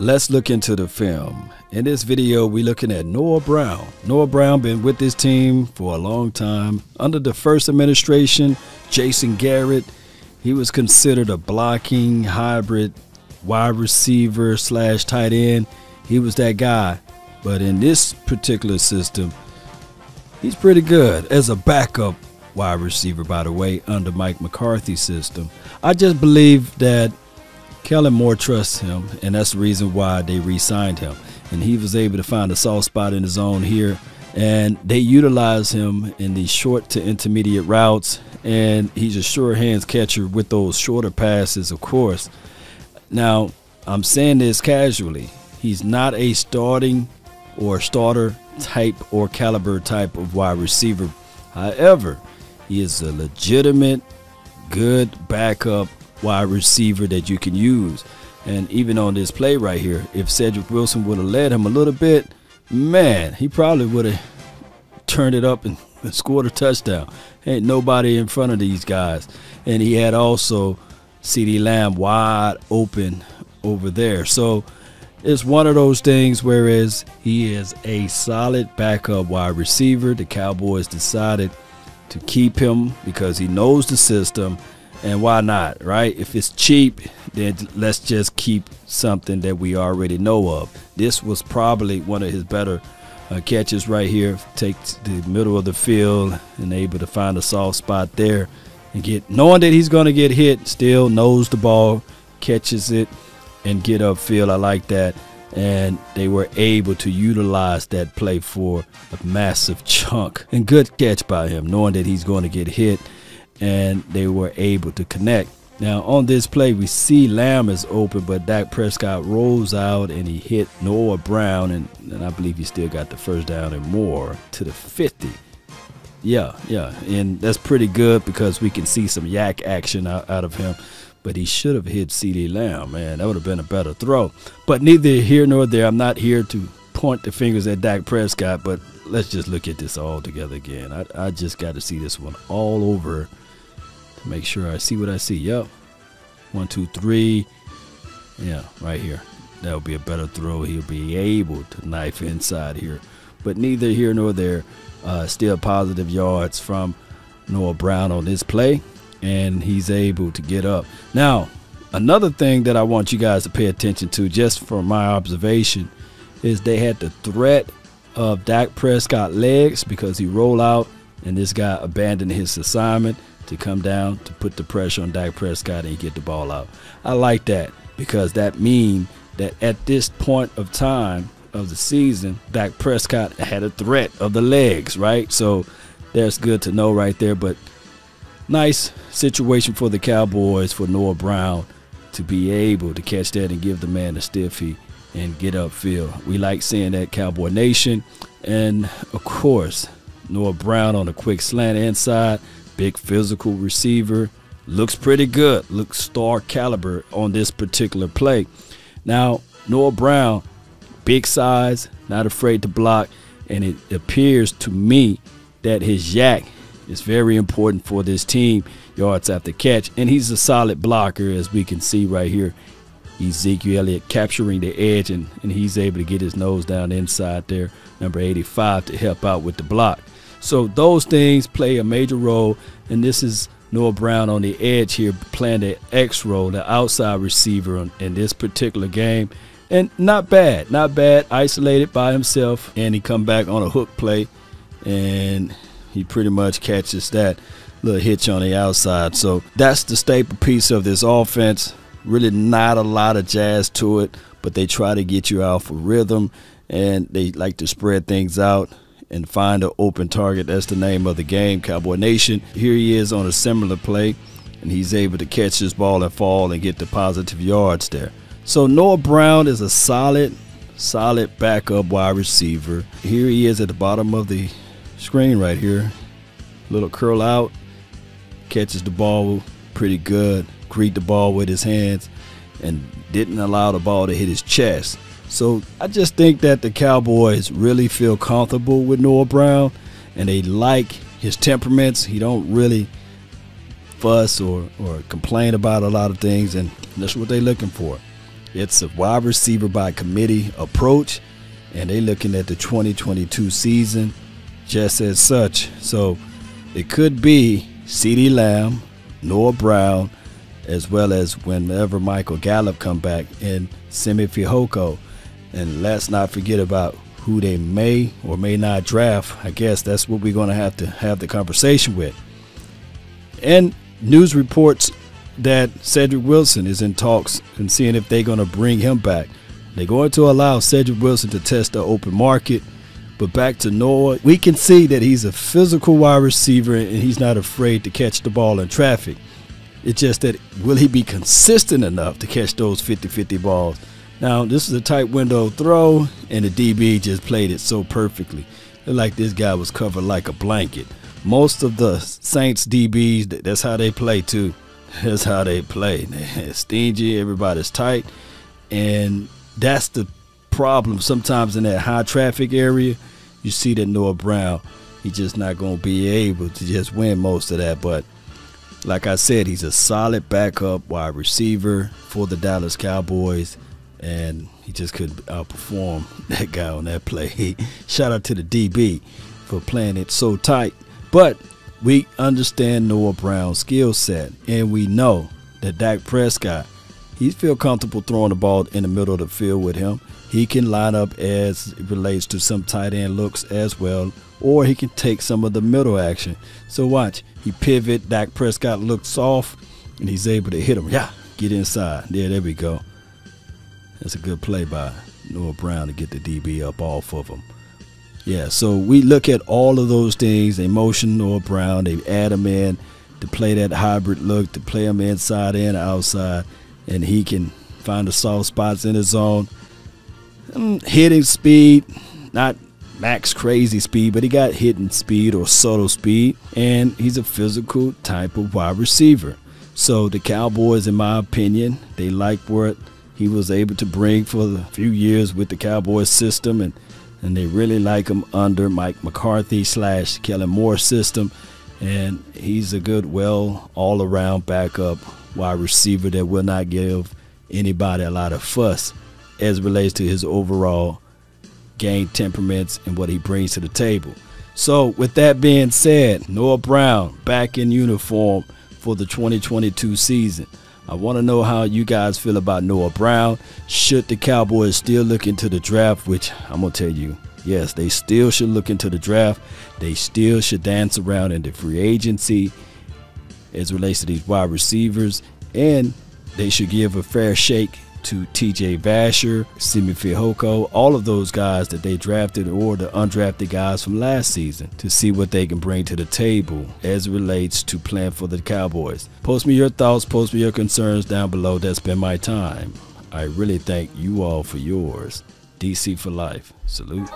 Let's look into the film. In this video, we're looking at Noah Brown. Noah Brown been with this team for a long time. Under the first administration, Jason Garrett, he was considered a blocking hybrid wide receiver slash tight end. He was that guy. But in this particular system, he's pretty good as a backup wide receiver, by the way, under Mike McCarthy's system. I just believe that Kellen Moore trusts him, and that's the reason why they re-signed him. And he was able to find a soft spot in his own here, and they utilize him in these short to intermediate routes, and he's a sure hands catcher with those shorter passes, of course. Now, I'm saying this casually. He's not a starting or starter type or caliber type of wide receiver. However, he is a legitimate, good backup wide receiver that you can use. And even on this play right here, if Cedric Wilson would have led him a little bit, man, he probably would have turned it up and scored a touchdown. Ain't nobody in front of these guys. And he had also CeeDee Lamb wide open over there. So it's one of those things, whereas he is a solid backup wide receiver. The Cowboys decided to keep him because he knows the system. And why not, right? If it's cheap, then let's just keep something that we already know of. This was probably one of his better catches right here. Takes the middle of the field and able to find a soft spot there. And get, knowing that he's going to get hit, still knows the ball, catches it, and get upfield. I like that. And they were able to utilize that play for a massive chunk. And good catch by him, knowing that he's going to get hit. And they were able to connect. Now on this play, we see Lamb is open, but Dak Prescott rolls out and he hit Noah Brown, and I believe he still got the first down and more to the 50. Yeah, and that's pretty good because we can see some yak action out of him, but he should have hit CeeDee Lamb, man. That would have been a better throw. But neither here nor there, I'm not here to point the fingers at Dak Prescott, but let's just look at this all together again. I just got to see this one all over. Make sure I see what I see. Yep. 1, 2, 3. Yeah, right here. That would be a better throw. He'll be able to knife inside here. But neither here nor there. Still positive yards from Noah Brown on this play. And he's able to get up. Now, another thing that I want you guys to pay attention to, just from my observation, is they had the threat of Dak Prescott legs because he rolled out and this guy abandoned his assignment to come down to put the pressure on Dak Prescott and get the ball out. I like that because that means that at this point of time of the season, Dak Prescott had a threat of the legs, right? So that's good to know right there. But nice situation for the Cowboys for Noah Brown to be able to catch that and give the man a stiffy and get upfield. We like seeing that, Cowboy Nation. And of course, Noah Brown on a quick slant inside. Big physical receiver, looks pretty good, looks star caliber on this particular play. Now, Noah Brown, big size, not afraid to block, and it appears to me that his yak is very important for this team, yards after catch, and he's a solid blocker, as we can see right here. Ezekiel Elliott capturing the edge, and he's able to get his nose down inside there, number 85, to help out with the block. So those things play a major role, and this is Noah Brown on the edge here playing the X role, the outside receiver in this particular game. And not bad, isolated by himself, and he come back on a hook play, and he pretty much catches that little hitch on the outside. So that's the staple piece of this offense. Really not a lot of jazz to it, but they try to get you out for rhythm, and they like to spread things out and find an open target. That's the name of the game, Cowboy Nation. Here he is on a similar play, and he's able to catch this ball and fall and get the positive yards there. So Noah Brown is a solid backup wide receiver. Here he is at the bottom of the screen right here. Little curl out, catches the ball pretty good, greet the ball with his hands, and didn't allow the ball to hit his chest. So I just think that the Cowboys really feel comfortable with Noah Brown, and they like his temperaments. He don't really fuss or complain about a lot of things, and that's what they're looking for. It's a wide receiver by committee approach, and they're looking at the 2022 season just as such. So it could be CeeDee Lamb, Noah Brown, as well as whenever Michael Gallup come back, and Simi Fehoko. And let's not forget about who they may or may not draft. I guess that's what we're going to have the conversation with. And news reports that Cedric Wilson is in talks and seeing if they're going to bring him back. They're going to allow Cedric Wilson to test the open market. But back to Noah, we can see that he's a physical wide receiver and he's not afraid to catch the ball in traffic. It's just that, will he be consistent enough to catch those 50-50 balls? Now, this is a tight window throw, and the DB just played it so perfectly. Looked like this guy was covered like a blanket. Most of the Saints DBs, that's how they play too. That's how they play. They're stingy, everybody's tight, and that's the problem. Sometimes in that high traffic area, you see that Noah Brown, he's just not going to be able to just win most of that, but like I said, he's a solid backup wide receiver for the Dallas Cowboys, and he just couldn't outperform that guy on that play. Shout out to the DB for playing it so tight. But we understand Noah Brown's skill set, and we know that Dak Prescott, he feels comfortable throwing the ball in the middle of the field with him. He can line up as it relates to some tight end looks as well, or he can take some of the middle action. So watch, he pivot, Dak Prescott looks off, and he's able to hit him. Yeah, get inside. Yeah, there we go. That's a good play by Noah Brown to get the DB up off of him. Yeah, so we look at all of those things. They motion Noah Brown, they add him in to play that hybrid look, to play him inside and outside, and he can find the soft spots in his zone. Hitting speed, not max crazy speed, but he got hitting speed or subtle speed, and he's a physical type of wide receiver. So the Cowboys, in my opinion, they like what he was able to bring for the few years with the Cowboys system, and they really like him under Mike McCarthy / Kellen Moore system, and he's a good, well, all-around backup wide receiver that will not give anybody a lot of fuss as it relates to his overall game temperaments and what he brings to the table. So with that being said, Noah Brown back in uniform for the 2022 season. I want to know how you guys feel about Noah Brown. Should the Cowboys still look into the draft, which I'm going to tell you, yes, they still should look into the draft. They still should dance around in the free agency as it relates to these wide receivers, and they should give a fair shake to T.J. Vasher, Simi Fehoko, all of those guys that they drafted or the undrafted guys from last season to see what they can bring to the table as it relates to playing for the Cowboys. Post me your thoughts, post me your concerns down below. That's been my time. I really thank you all for yours. DC for life. Salute.